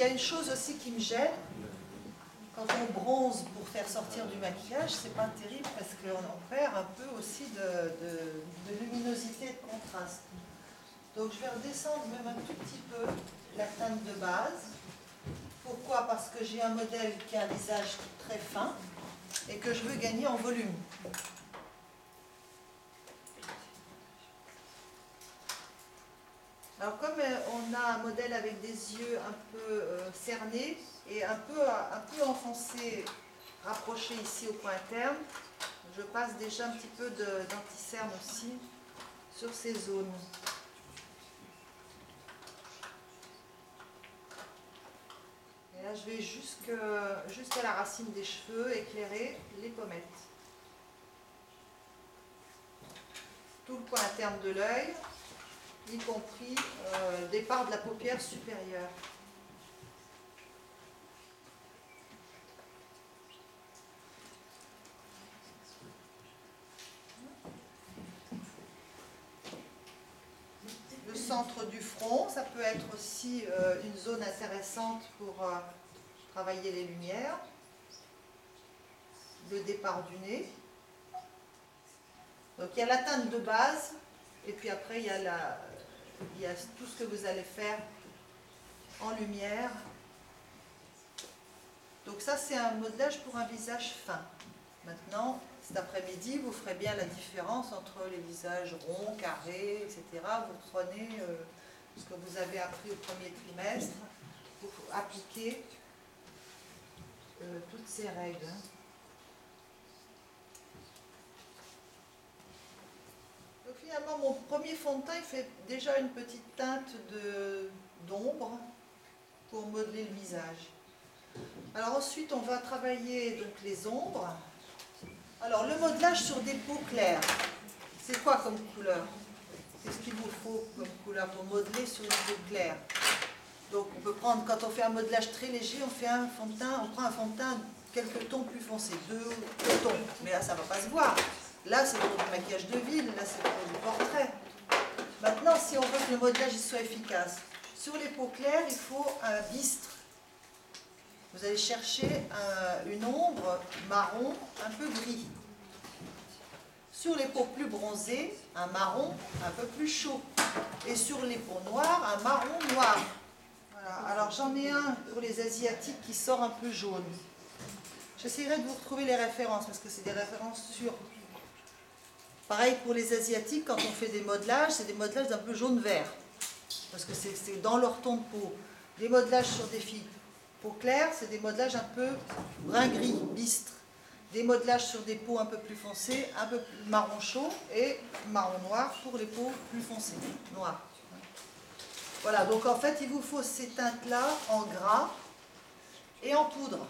y a une chose aussi qui me gêne, quand on bronze pour faire sortir du maquillage, c'est pas terrible parce qu'on en perd un peu aussi de luminosité et de contraste. Donc je vais redescendre même un tout petit peu la teinte de base. Pourquoi? Parce que j'ai un modèle qui a un visage très fin et que je veux gagner en volume. Alors comme on a un modèle avec des yeux un peu cernés et un peu enfoncés, rapprochés ici au point interne, je passe déjà un petit peu d'anticerne aussi sur ces zones. Et là je vais jusqu'à la racine des cheveux, éclairer les pommettes. Tout le point interne de l'œil, y compris le départ de la paupière supérieure. Le centre du front, ça peut être aussi une zone intéressante pour travailler les lumières. Le départ du nez. Donc il y a la teinte de base, et puis après il y a tout ce que vous allez faire en lumière. Donc ça, c'est un modelage pour un visage fin. Maintenant, cet après-midi, vous ferez bien la différence entre les visages ronds, carrés, etc. Vous prenez ce que vous avez appris au premier trimestre pour appliquer toutes ces règles. Donc finalement, mon premier fond de teint, il fait déjà une petite teinte d'ombre pour modeler le visage. Alors ensuite, on va travailler donc les ombres. Alors le modelage sur des peaux claires, c'est quoi comme couleur? C'est ce qu'il vous faut comme couleur pour modeler sur une peau claire. Donc on peut prendre, quand on fait un modelage très léger, on prend un fond de teint quelques tons plus foncés, 2 tons, mais là ça ne va pas se voir. Là, c'est pour du maquillage de ville, là, c'est pour du portrait. Maintenant, si on veut que le modelage soit efficace, sur les peaux claires, il faut un bistre. Vous allez chercher une ombre marron, un peu gris. Sur les peaux plus bronzées, un marron un peu plus chaud. Et sur les peaux noires, un marron noir. Voilà. Alors, j'en ai un pour les Asiatiques qui sort un peu jaune. J'essaierai de vous retrouver les références, parce que c'est des références sûres. Pareil pour les Asiatiques, quand on fait des modelages, c'est des modelages d'un peu jaune-vert, parce que c'est dans leur ton de peau. Des modelages sur des filles peau claire, c'est des modelages un peu brun-gris, bistre. Des modelages sur des peaux un peu plus foncées, un peu plus marron chaud et marron noir pour les peaux plus foncées, noires. Voilà, donc en fait, il vous faut ces teintes-là en gras et en poudre,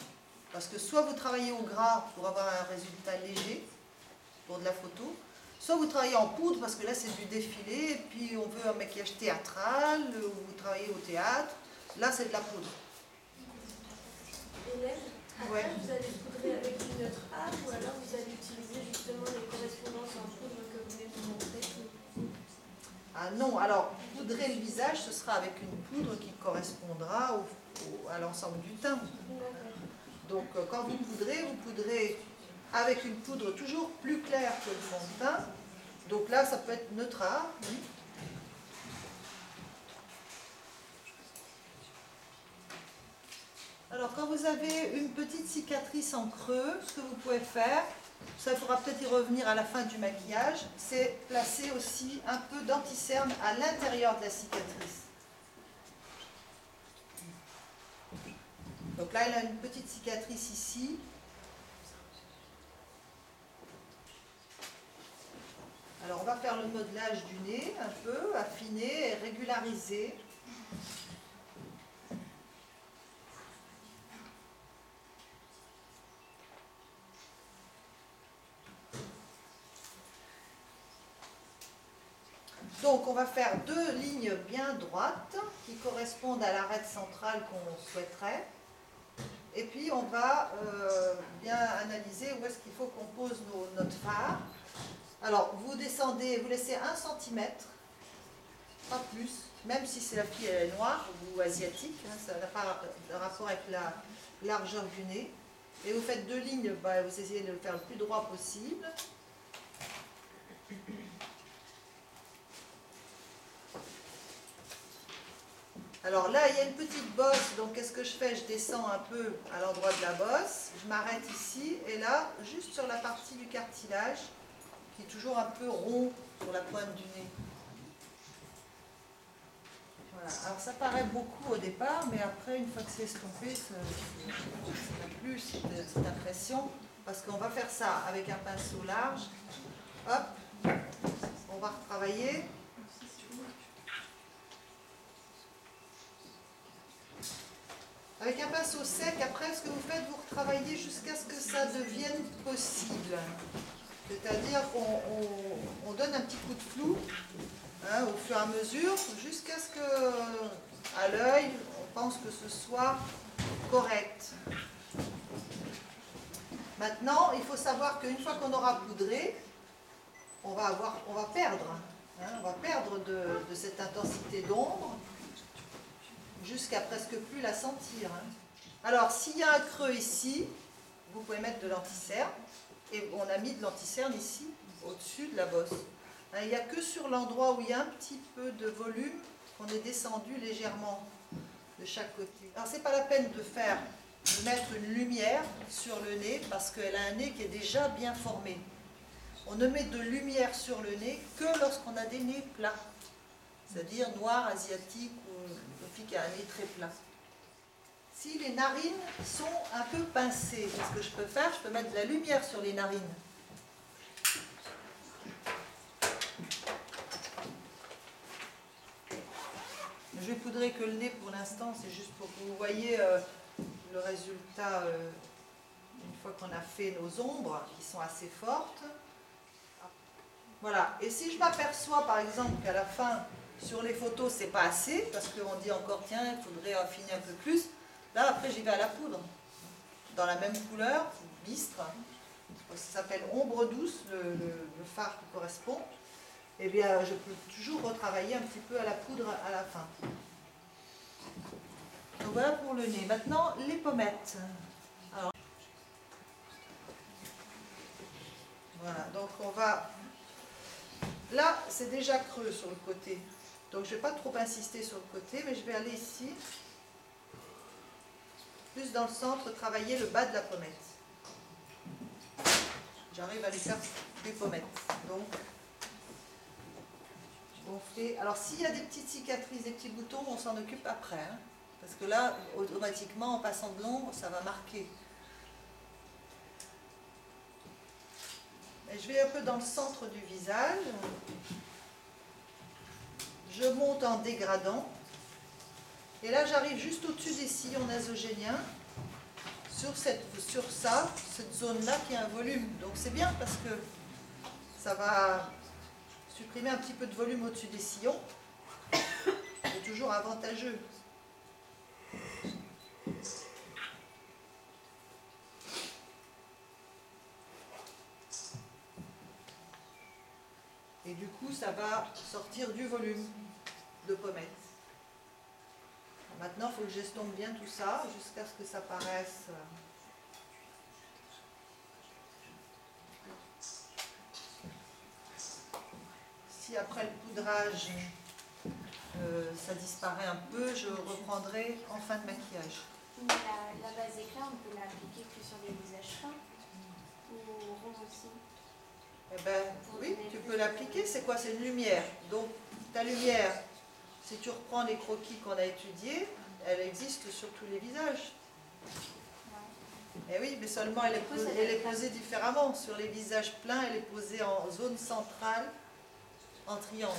parce que soit vous travaillez au gras pour avoir un résultat léger pour de la photo, soit vous travaillez en poudre, parce que là c'est du défilé, et puis on veut un maquillage théâtral, ou vous travaillez au théâtre, là c'est de la poudre. Hélène, après vous allez poudrer avec une autre âme, ou alors vous allez utiliser justement les correspondances en poudre que vous venez de vous montrer? Ah non, alors poudrer le visage, ce sera avec une poudre qui correspondra à l'ensemble du teint. Donc quand vous poudrez avec une poudre toujours plus claire que le fond de teint. Donc là, ça peut être neutre. Oui. Alors, quand vous avez une petite cicatrice en creux, ce que vous pouvez faire, ça faudra peut-être y revenir à la fin du maquillage, c'est placer aussi un peu d'anticerne à l'intérieur de la cicatrice. Donc là, elle a une petite cicatrice ici. Alors on va faire le modelage du nez, un peu, affiner et régulariser. Donc on va faire 2 lignes bien droites qui correspondent à l'arête centrale qu'on souhaiterait. Et puis on va bien analyser où est-ce qu'il faut qu'on pose notre fard. Alors, vous descendez, vous laissez 1 cm pas plus. Même si c'est la fille elle est noire ou asiatique, hein, ça n'a pas de rapport avec la largeur du nez. Et vous faites deux lignes, bah, vous essayez de le faire le plus droit possible. Alors là, il y a une petite bosse, donc qu'est-ce que je fais? Je descends un peu à l'endroit de la bosse, je m'arrête ici, et là, juste sur la partie du cartilage, qui est toujours un peu rond sur la pointe du nez. Voilà. Alors ça paraît beaucoup au départ, mais après, une fois que c'est estompé, ça n'a plus cette impression, parce qu'on va faire ça avec un pinceau large. Hop, on va retravailler. Avec un pinceau sec, après, ce que vous faites, vous retravaillez jusqu'à ce que ça devienne possible. C'est-à-dire qu'on donne un petit coup de flou, hein, au fur et à mesure, jusqu'à ce qu'à l'œil, on pense que ce soit correct. Maintenant, il faut savoir qu'une fois qu'on aura poudré, on va perdre de cette intensité d'ombre, jusqu'à presque plus la sentir. Alors, s'il y a un creux ici, vous pouvez mettre de l'anticerne, et on a mis de l'anticerne ici, au-dessus de la bosse. Il n'y a que sur l'endroit où il y a un petit peu de volume, qu'on est descendu légèrement de chaque côté. Alors, ce n'est pas la peine de mettre une lumière sur le nez, parce qu'elle a un nez qui est déjà bien formé. On ne met de lumière sur le nez que lorsqu'on a des nez plats, c'est-à-dire noirs, asiatiques, qui a un nez très plat. Si les narines sont un peu pincées, qu'est-ce que je peux faire? Je peux mettre de la lumière sur les narines. Je vais poudrer que le nez pour l'instant, c'est juste pour que vous voyez le résultat une fois qu'on a fait nos ombres qui sont assez fortes. Voilà. Et si je m'aperçois par exemple qu'à la fin, sur les photos, c'est pas assez, parce qu'on dit encore, tiens, il faudrait affiner un peu plus. Là, après, j'y vais à la poudre. Dans la même couleur, bistre. Ça s'appelle ombre douce, le fard qui correspond. Eh bien, je peux toujours retravailler un petit peu à la poudre à la fin. Donc voilà pour le nez. Maintenant, les pommettes. Alors, voilà, donc on va... Là, c'est déjà creux sur le côté. Donc je ne vais pas trop insister sur le côté, mais je vais aller ici, plus dans le centre, travailler le bas de la pommette. J'arrive à lui faire des pommettes. Donc, on fait... Alors s'il y a des petites cicatrices, des petits boutons, on s'en occupe après, hein, parce que là, automatiquement, en passant de l'ombre, ça va marquer. Et je vais un peu dans le centre du visage. Je monte en dégradant. Et là, j'arrive juste au-dessus des sillons nasogéniens, sur cette zone-là qui a un volume. Donc c'est bien parce que ça va supprimer un petit peu de volume au-dessus des sillons. C'est toujours avantageux. Et du coup, ça va sortir du volume de pommette. Maintenant, il faut que j'estompe bien tout ça jusqu'à ce que ça paraisse. Si après le poudrage, ça disparaît un peu, je reprendrai en fin de maquillage. Mais la base éclat, on peut l'appliquer que sur des visages fins ou ronds aussi. Eh ben, oui, tu peux l'appliquer. C'est quoi? C'est une lumière. Donc, ta lumière, si tu reprends les croquis qu'on a étudiés, elle existe sur tous les visages. Eh oui, mais seulement elle est posée différemment. Sur les visages pleins, elle est posée en zone centrale, en triangle.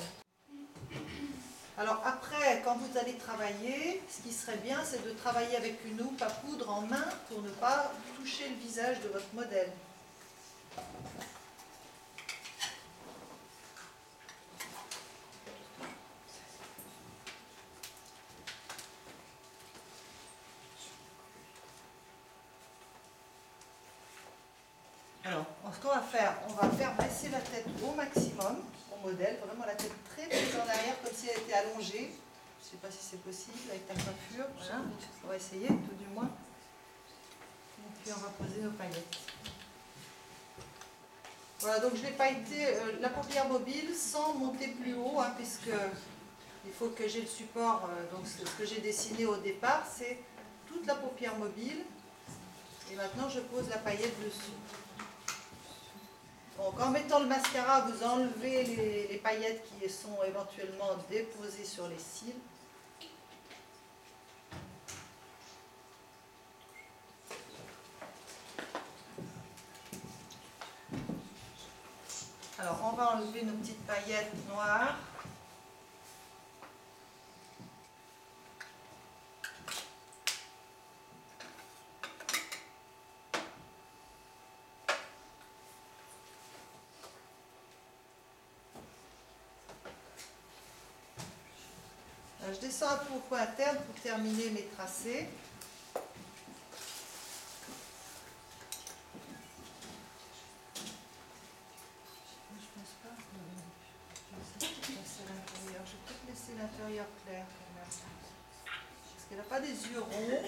Alors après, quand vous allez travailler, ce qui serait bien, c'est de travailler avec une houppe à poudre en main pour ne pas toucher le visage de votre modèle. Alors, ce qu'on va faire, on va faire baisser la tête au maximum. On modèle, vraiment la tête très en arrière, comme si elle était allongée. Je ne sais pas si c'est possible avec ta coiffure, voilà. On va essayer tout du moins. Et puis on va poser nos paillettes. Voilà, donc je vais pailleter la paupière mobile sans monter plus haut, hein, puisque il faut que j'ai le support. Donc ce que j'ai dessiné au départ, c'est toute la paupière mobile. Et maintenant je pose la paillette dessus. Donc en mettant le mascara, vous enlevez les paillettes qui sont éventuellement déposées sur les cils. Alors on va enlever nos petites paillettes noires. Je descends un peu au point interne pour terminer mes tracés. Je ne pense pas que je vais laisser l'intérieur. Je vais peut-être laisser l'intérieur clair quand même. Parce qu'elle n'a pas des yeux ronds.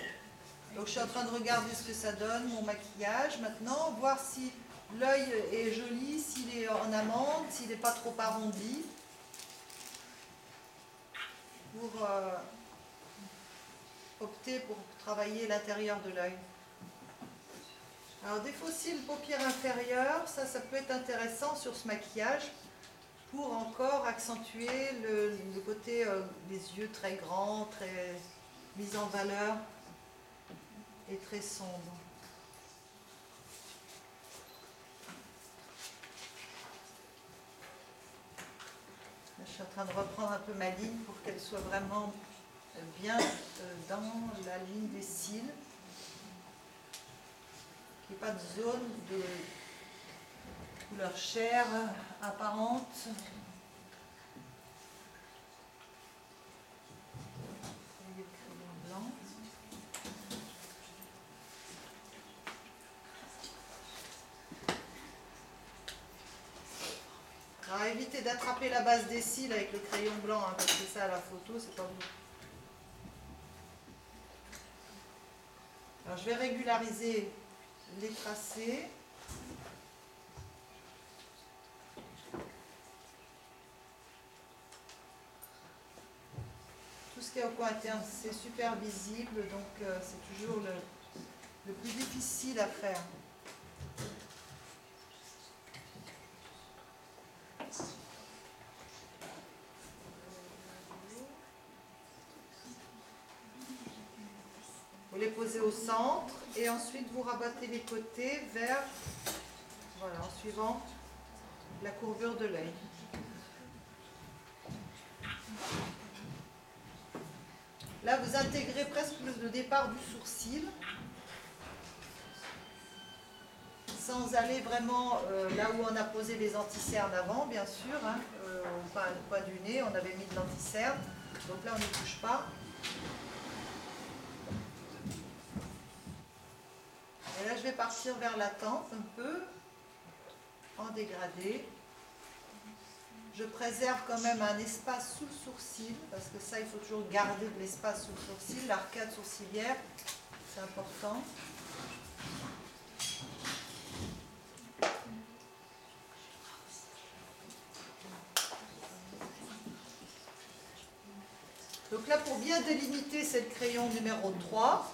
Donc je suis en train de regarder ce que ça donne, mon maquillage. Maintenant, voir si l'œil est joli, s'il est en amande, s'il n'est pas trop arrondi. Pour opter pour travailler l'intérieur de l'œil. Alors des fossiles paupières inférieures, ça peut être intéressant sur ce maquillage pour encore accentuer le côté des yeux très grands, très mis en valeur et très sombre. Je suis en train de reprendre un peu ma ligne pour qu'elle soit vraiment bien dans la ligne des cils. Qu'il n'y ait pas de zone de couleur chair apparente. Alors évitez d'attraper la base des cils avec le crayon blanc, hein, parce que ça à la photo, c'est pas beau. Alors je vais régulariser les tracés. Tout ce qui est au coin interne, c'est super visible, donc c'est toujours le plus difficile à faire. Vous les posez au centre et ensuite vous rabattez les côtés vers, voilà, en suivant la courbure de l'œil. Là, vous intégrez presque le départ du sourcil, sans aller vraiment là où on a posé les anticernes avant, bien sûr, hein, on parle pas du nez, on avait mis de l'anticerne, donc là on ne touche pas. Et là, je vais partir vers la tempe un peu, en dégradé. Je préserve quand même un espace sous le sourcil, parce que ça, il faut toujours garder de l'espace sous le sourcil. L'arcade sourcilière, c'est important. Donc là, pour bien délimiter, c'est le crayon numéro 3.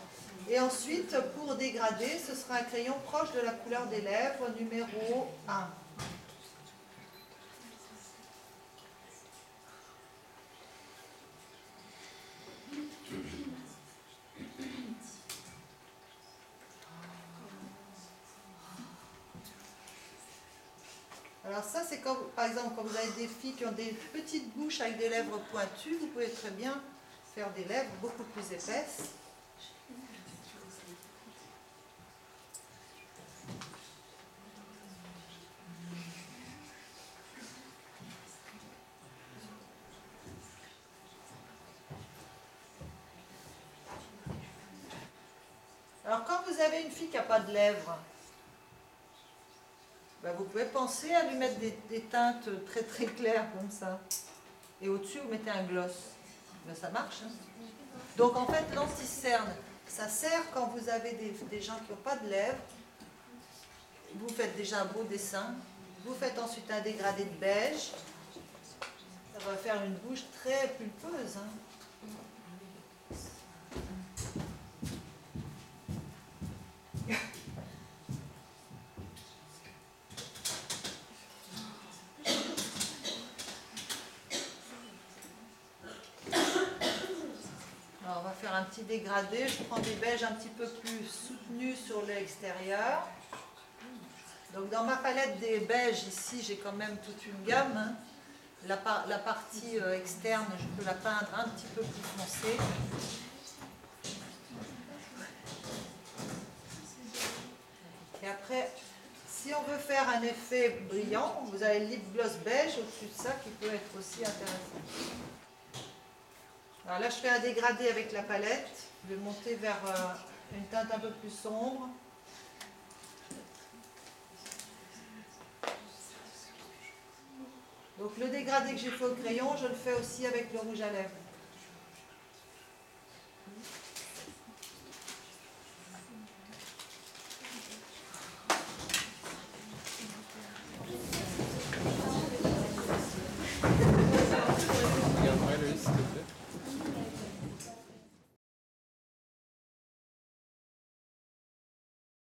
Et ensuite, pour dégrader, ce sera un crayon proche de la couleur des lèvres, numéro 1. Alors ça, c'est comme, par exemple, quand vous avez des filles qui ont des petites bouches avec des lèvres pointues, vous pouvez très bien faire des lèvres beaucoup plus épaisses. Alors, quand vous avez une fille qui n'a pas de lèvres, Bah, vous pouvez penser à lui mettre des teintes très très claires comme ça. Et au-dessus, vous mettez un gloss. Ben, ça marche. Hein. Donc en fait, l'anti-cerne, ça sert quand vous avez des gens qui n'ont pas de lèvres. Vous faites déjà un beau dessin. Vous faites ensuite un dégradé de beige. Ça va faire une bouche très pulpeuse. Hein. Alors on va faire un petit dégradé, je prends des beiges un petit peu plus soutenus sur l'extérieur. Donc dans ma palette des beiges ici, j'ai quand même toute une gamme. Hein. La partie externe, je peux la peindre un petit peu plus foncée. Et après, si on veut faire un effet brillant, vous avez le lip gloss beige au-dessus de ça qui peut être aussi intéressant. Alors là, je fais un dégradé avec la palette. Je vais monter vers une teinte un peu plus sombre. Donc le dégradé que j'ai fait au crayon, je le fais aussi avec le rouge à lèvres.